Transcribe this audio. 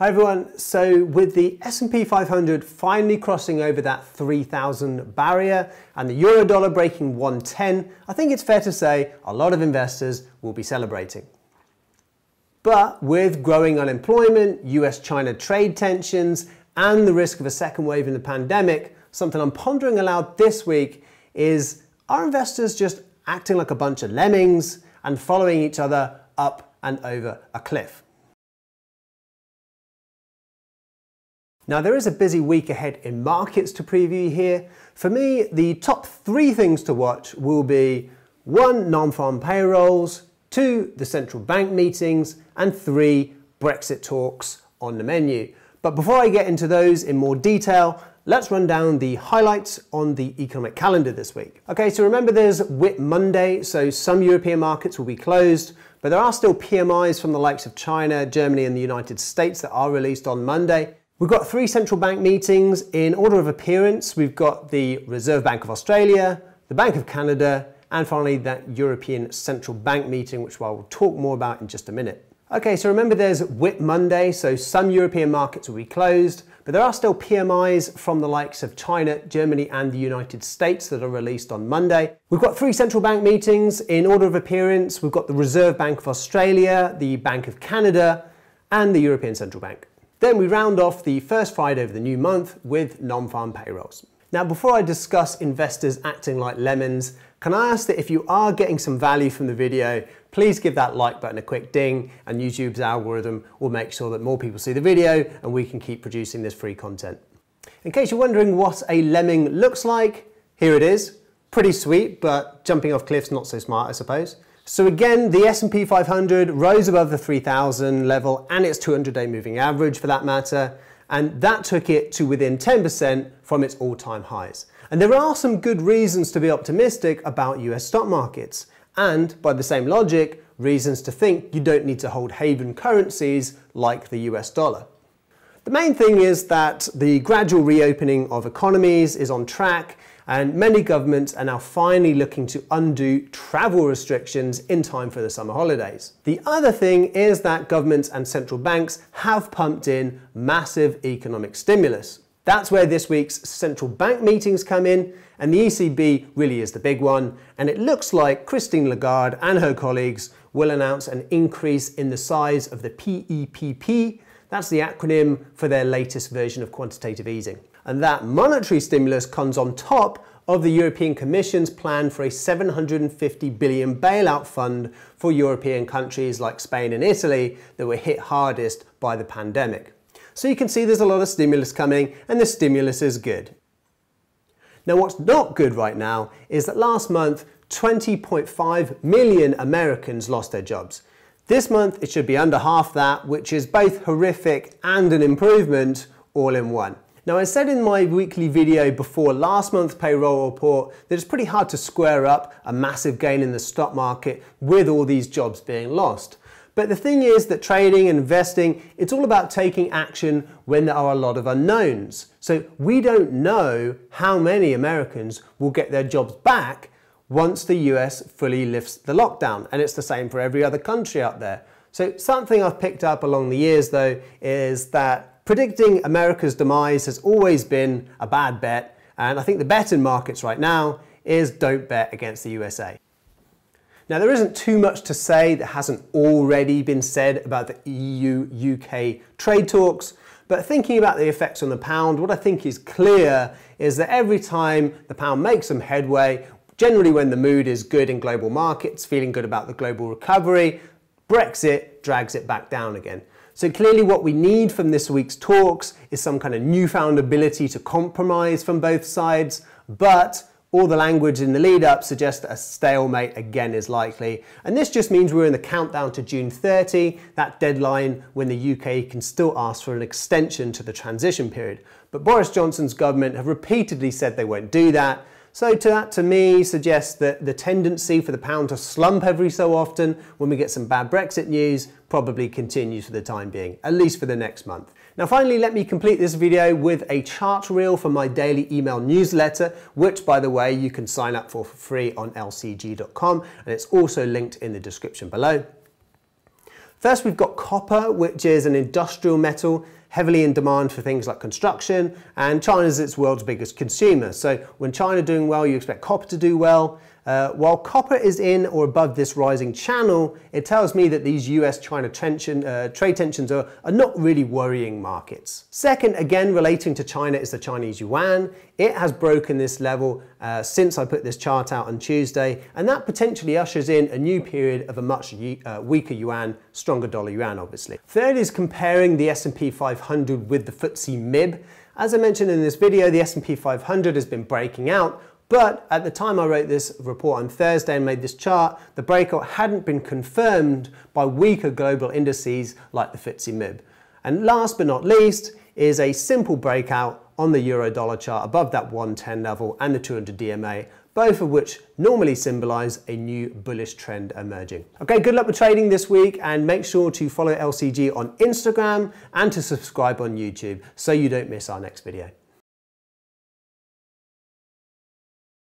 Hi everyone, so with the S&P 500 finally crossing over that 3,000 barrier and the euro dollar breaking 110, I think it's fair to say a lot of investors will be celebrating. But with growing unemployment, US-China trade tensions and the risk of a second wave in the pandemic, something I'm pondering aloud this week is, are investors just acting like a bunch of lemmings and following each other up and over a cliff? Now, there is a busy week ahead in markets to preview here. For me, the top three things to watch will be 1, non-farm payrolls, 2, the central bank meetings, and 3, Brexit talks on the menu. But before I get into those in more detail, let's run down the highlights on the economic calendar this week. Okay, so remember there's Whit Monday, so some European markets will be closed, but there are still PMIs from the likes of China, Germany, and the United States that are released on Monday. We've got 3 central bank meetings in order of appearance. We've got the Reserve Bank of Australia, the Bank of Canada, and finally that European Central Bank meeting, which I will talk more about in just a minute. Okay, so remember there's Whit Monday, so some European markets will be closed, but there are still PMIs from the likes of China, Germany, and the United States that are released on Monday. We've got 3 central bank meetings in order of appearance. We've got the Reserve Bank of Australia, the Bank of Canada, and the European Central Bank. Then we round off the first Friday of the new month with non-farm payrolls. Now, before I discuss investors acting like lemons, can I ask that if you are getting some value from the video, please give that like button a quick ding, and YouTube's algorithm will make sure that more people see the video and we can keep producing this free content. In case you're wondering what a lemming looks like, here it is. Pretty sweet, but jumping off cliffs not so smart, I suppose. So again, the S&P 500 rose above the 3,000 level and its 200-day moving average for that matter, and that took it to within 10% from its all-time highs. And there are some good reasons to be optimistic about US stock markets, and by the same logic, reasons to think you don't need to hold haven currencies like the US dollar. The main thing is that the gradual reopening of economies is on track, and many governments are now finally looking to undo travel restrictions in time for the summer holidays. The other thing is that governments and central banks have pumped in massive economic stimulus. That's where this week's central bank meetings come in, and the ECB really is the big one, and it looks like Christine Lagarde and her colleagues will announce an increase in the size of the PEPP, that's the acronym for their latest version of quantitative easing. And that monetary stimulus comes on top of the European Commission's plan for a 750 billion bailout fund for European countries like Spain and Italy that were hit hardest by the pandemic. So you can see there's a lot of stimulus coming, and the stimulus is good. Now, what's not good right now is that last month, 20.5 million Americans lost their jobs. This month, it should be under half that, which is both horrific and an improvement all in one. Now, I said in my weekly video before last month's payroll report that it's pretty hard to square up a massive gain in the stock market with all these jobs being lost. But the thing is that trading and investing, it's all about taking action when there are a lot of unknowns. So we don't know how many Americans will get their jobs back once the US fully lifts the lockdown. And it's the same for every other country out there. So something I've picked up along the years, though, is that predicting America's demise has always been a bad bet, and I think the bet in markets right now is don't bet against the USA. Now, there isn't too much to say that hasn't already been said about the EU-UK trade talks, but thinking about the effects on the pound, what I think is clear is that every time the pound makes some headway, generally when the mood is good in global markets, feeling good about the global recovery, Brexit drags it back down again. So clearly what we need from this week's talks is some kind of newfound ability to compromise from both sides, but all the language in the lead-up suggests that a stalemate again is likely. And this just means we're in the countdown to June 30, that deadline when the UK can still ask for an extension to the transition period. But Boris Johnson's government have repeatedly said they won't do that. So that, to me, suggests that the tendency for the pound to slump every so often when we get some bad Brexit news probably continues for the time being, at least for the next month. Now, finally, let me complete this video with a chart reel for my daily email newsletter, which, by the way, you can sign up for free on lcg.com, and it's also linked in the description below. First, we've got copper, which is an industrial metal, heavily in demand for things like construction, and China is its world's biggest consumer. So when China doing well, you expect copper to do well. While copper is in or above this rising channel, it tells me that these US-China trade tensions are not really worrying markets. Second, again relating to China, is the Chinese yuan. It has broken this level since I put this chart out on Tuesday, and that potentially ushers in a new period of a much weaker yuan, stronger dollar yuan obviously. Third is comparing the S&P 500 with the FTSE MIB. As I mentioned in this video, the S&P 500 has been breaking out. But at the time I wrote this report on Thursday and made this chart, the breakout hadn't been confirmed by weaker global indices like the FTSE MIB. And last but not least is a simple breakout on the euro dollar chart above that 110 level and the 200 DMA, both of which normally symbolize a new bullish trend emerging. Okay, good luck with trading this week, and make sure to follow LCG on Instagram and to subscribe on YouTube so you don't miss our next video.